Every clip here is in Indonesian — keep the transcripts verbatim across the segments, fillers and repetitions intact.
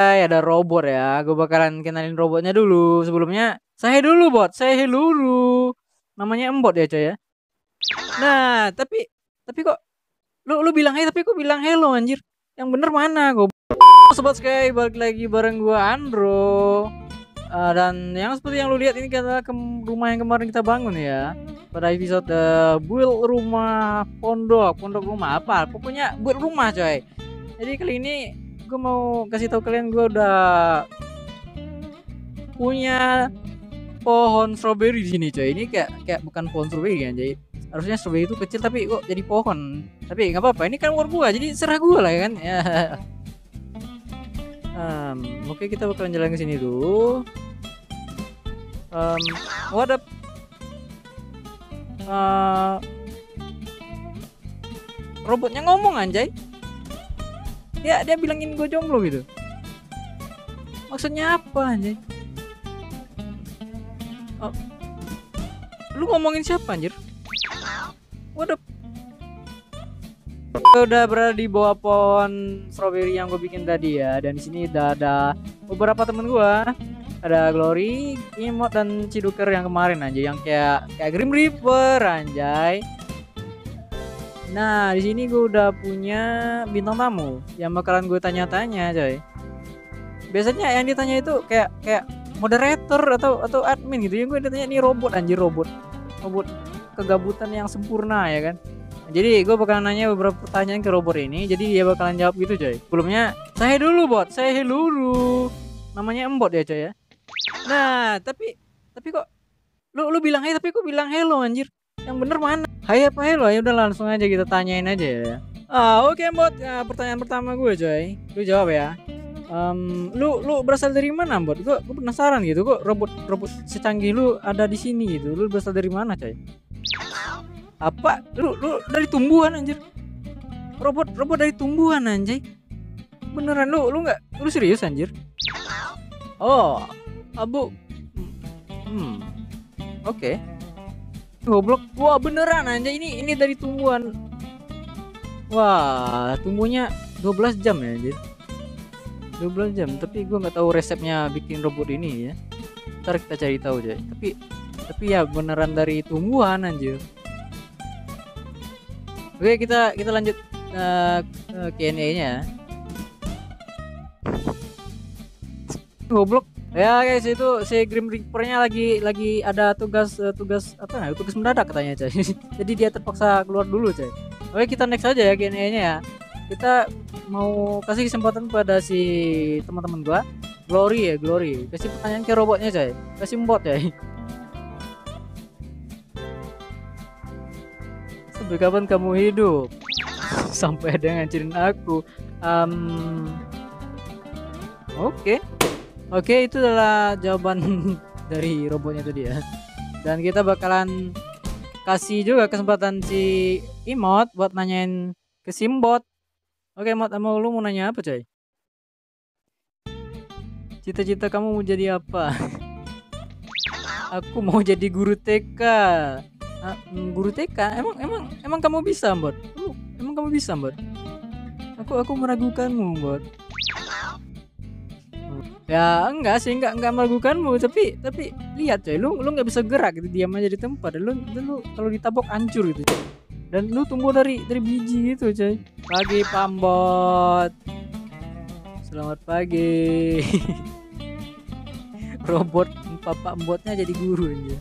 Hai, ada robot ya. Gue bakalan kenalin robotnya dulu. Sebelumnya, saya dulu bot, saya dulu. Namanya Mbot ya, coy ya. Nah, tapi tapi kok lu lu bilang hey, tapi kok bilang hello anjir. Yang bener mana gue? Sobat Sky, balik lagi bareng gue Andro. Uh, dan yang seperti yang lu lihat ini adalah rumah yang kemarin kita bangun ya. Pada episode uh, build rumah pondok, pondok rumah apa? Pokoknya build rumah, coy. Jadi kali ini gue mau kasih tahu kalian gue udah punya pohon strawberry di sini, coy. Ini kayak kayak bukan pohon strawberry kan, jadi harusnya strawberry itu kecil tapi kok jadi pohon. Tapi nggak apa-apa, ini kan war gua, jadi serah gua lah ya kan. um, Oke, okay, kita bakalan jalan ke sini dulu. Um, what up? Uh, robotnya ngomong anjay. Ya, dia bilangin gue jomblo gitu. Maksudnya apa anjir? Oh. Lu ngomongin siapa anjir? Waduh. Udah berada di bawah pohon strawberry yang gue bikin tadi ya. Dan di sini udah ada beberapa temen gue. Ada Glory, Emot, dan Ciduker yang kemarin anjir, yang kayak kayak Grim Reaper anjay. Nah, di sini gue udah punya bintang tamu yang bakalan gue tanya-tanya, coy. Biasanya yang ditanya itu kayak kayak moderator atau atau admin gitu. Yang gue ditanya nih robot anjir, robot. Robot kegabutan yang sempurna ya kan. Jadi gue bakalan nanya beberapa pertanyaan ke robot ini, jadi dia bakalan jawab gitu, coy. Sebelumnya, saya dulu bot, saya dulu. Namanya Mbot ya, coy ya. Nah, tapi tapi kok lu lu bilang hey, tapi kok bilang hello anjir. Yang bener mana? Hai apa hello? Ya udah langsung aja kita tanyain aja ya. Ah, oke okay, Mbot. Nah, pertanyaan pertama gue, coy. Lu jawab ya. Um, lu lu berasal dari mana, Mbot? Gue, gue penasaran gitu. Kok robot robot secanggih lu ada di sini gitu. Lu berasal dari mana, coy? Apa? Lu lu dari tumbuhan anjir. Robot robot dari tumbuhan anjay. Beneran lu lu nggak? Lu serius anjir? Oh, abu. Hmm. Oke. Okay. Goblok. Wah, beneran aja ini ini dari tumbuhan. Wah, tumbuhnya dua belas jam ya anjir. dua belas jam, tapi gua nggak tahu resepnya bikin robot ini ya. Ntar kita cari tahu aja. Tapi tapi ya beneran dari tumbuhan anjir. Oke, kita kita lanjut uh, ke Q and A-nya. Goblok. Ya guys, itu si Grim Reaper-nya lagi lagi ada tugas uh, tugas apa ya? Tugas mendadak katanya, coy. Jadi dia terpaksa keluar dulu, coy. Oke, kita next aja ya Q and A-nya ya. Kita mau kasih kesempatan pada si teman-teman gua. Glory ya, Glory. Kasih pertanyaan ke robotnya, coy. Kasih Mbot, coy. Sampai kapan kamu hidup? Sampai ada yang ngancurin aku. Um, Oke. Okay. Oke, itu adalah jawaban dari robotnya itu dia. Dan kita bakalan kasih juga kesempatan si Emot buat nanyain ke Simbot. Oke, Emot, mau lu mau nanya apa, coy? Cita-cita kamu mau jadi apa? Aku mau jadi guru T K. Ah, guru T K? Emang emang emang kamu bisa, Mbot? Uh, emang kamu bisa, Mbot? Aku aku meragukanmu, Mbot. Ya enggak sih, enggak enggak meragukanmu, tapi tapi lihat, coy, lu lu nggak bisa gerak gitu, diam aja di tempat. Lu lu kalau ditabok hancur gitu, coy. Dan lu tumbuh dari dari biji gitu, coy. Pagi Pambot, selamat pagi. Robot Papa Mbotnya jadi guru aja.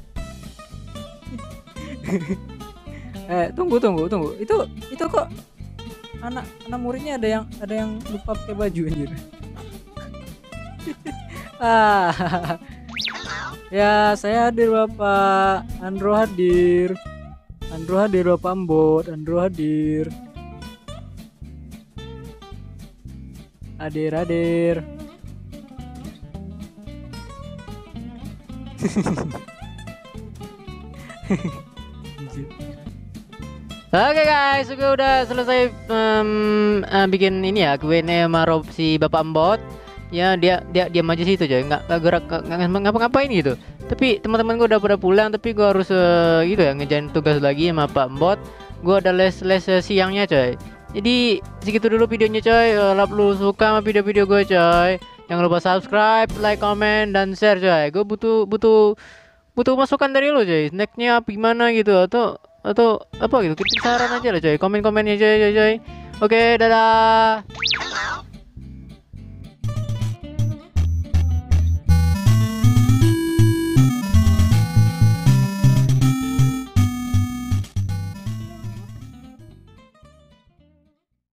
eh tunggu tunggu tunggu itu itu kok anak anak muridnya ada yang ada yang lupa pakai baju anjir. Ah, ya saya hadir Bapak Andro, hadir Andro, hadir Bapak Mbot, Andro hadir, hadir hadir. Oke okay guys, gue udah selesai um, uh, bikin ini ya, gue ini marob si Bapak Mbot. Ya dia dia diam aja situ, coy, nggak nggak gerak, nggak ngapa-ngapain gitu. Tapi teman-teman gue udah pada pulang, tapi gue harus uh, gitu ya, ngejain tugas lagi sama Pak Mbot. Gue ada les-les uh, siangnya, coy. Jadi segitu dulu videonya, coy. Harap uh, lu suka sama video-video gue, coy. Jangan lupa subscribe, like, comment, dan share coy. Gue butuh butuh butuh masukan dari lo coy. Snacknya apa gimana gitu, atau atau apa gitu. Kita saran aja lah coy. Komen-komennya coy coy coy. Oke, dadah.